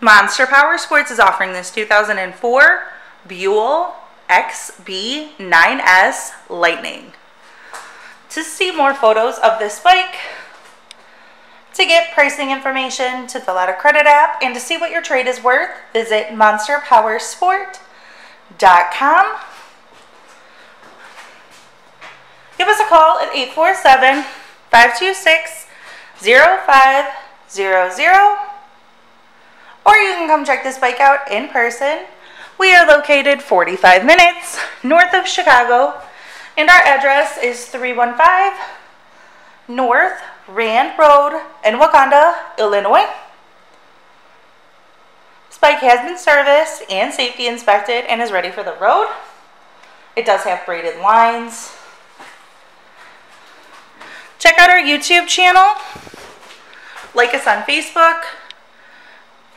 Monster Powersports is offering this 2004 Buell XB9S Lightning. To see more photos of this bike, to get pricing information, to fill out a credit app, and to see what your trade is worth, visit monsterpowersport.com. Give us a call at 847-526-0500. Or you can come check this bike out in person. We are located 45 minutes north of Chicago, and our address is 315 North Rand Road in Wauconda, Illinois. This bike has been serviced and safety inspected and is ready for the road. It does have braided lines. Check out our YouTube channel. Like us on Facebook.